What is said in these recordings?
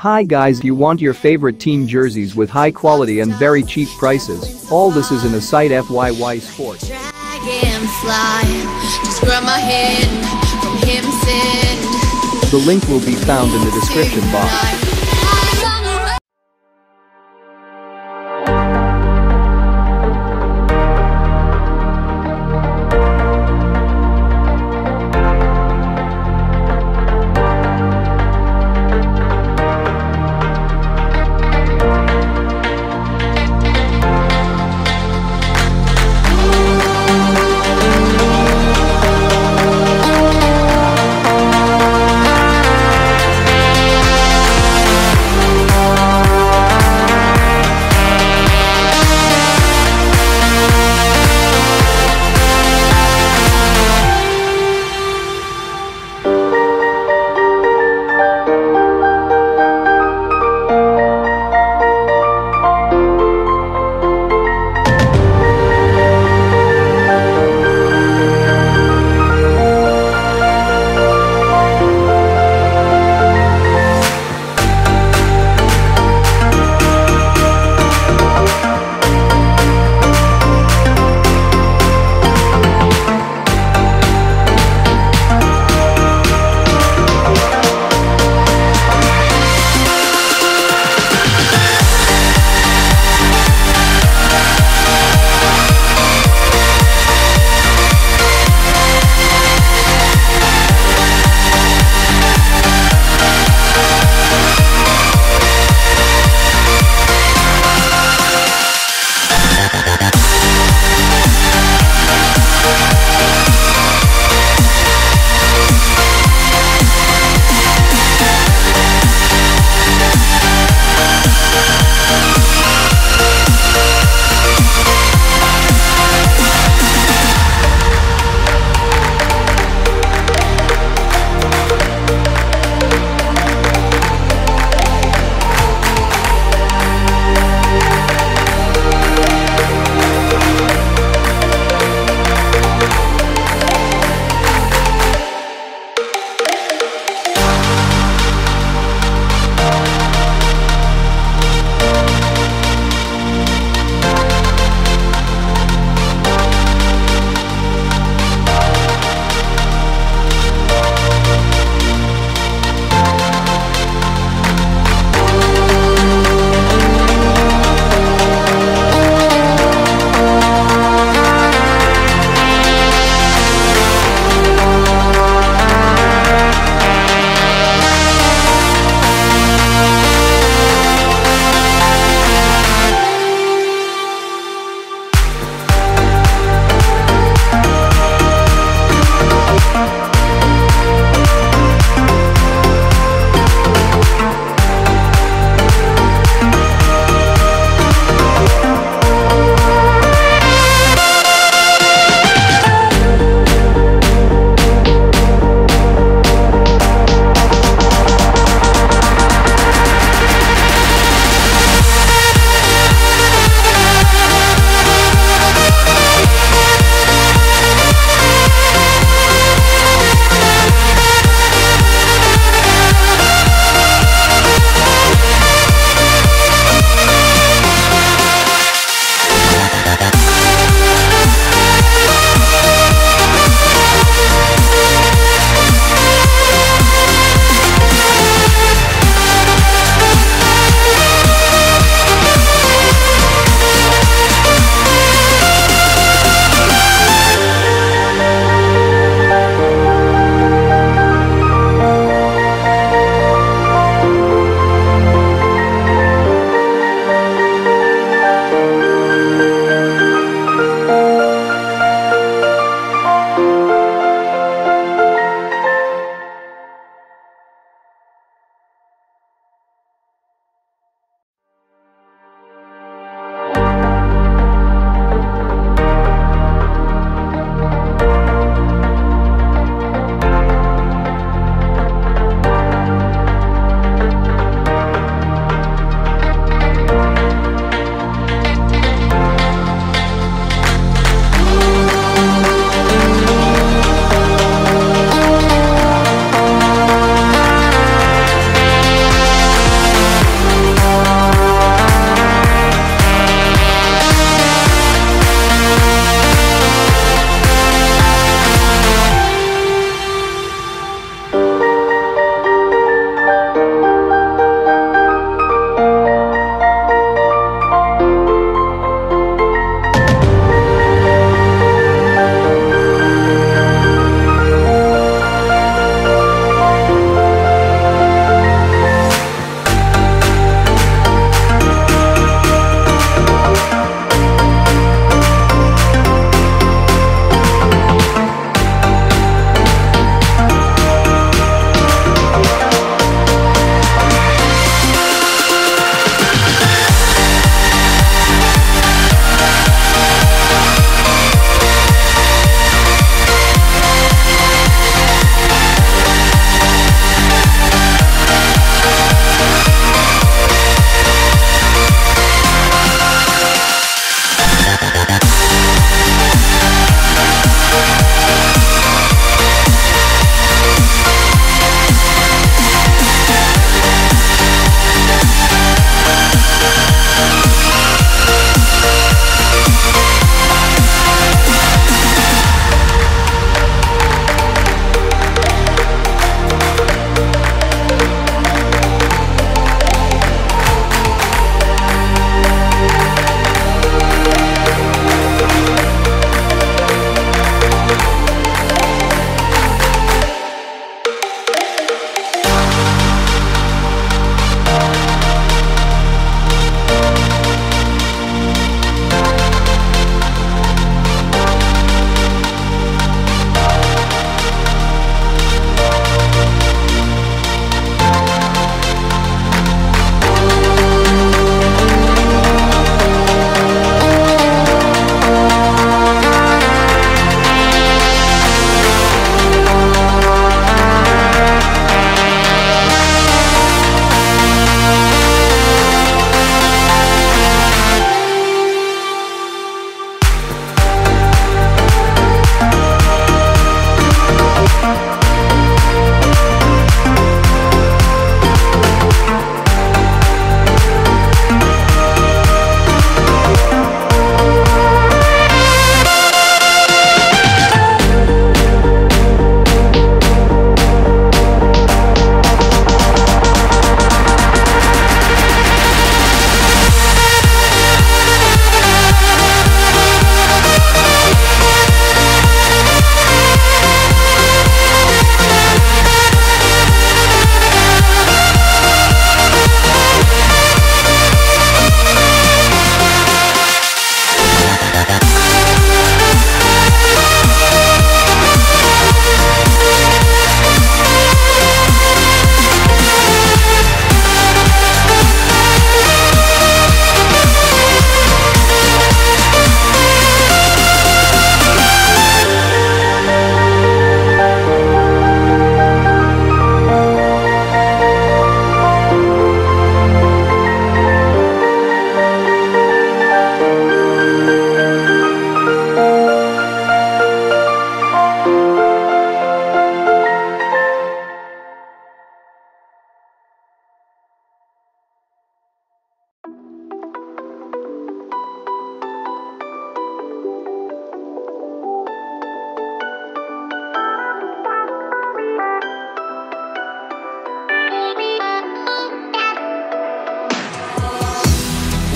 Hi guys, you want your favorite team jerseys with high quality and very cheap prices? All this is in a site FYY Sports. The link will be found in the description box.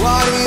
Why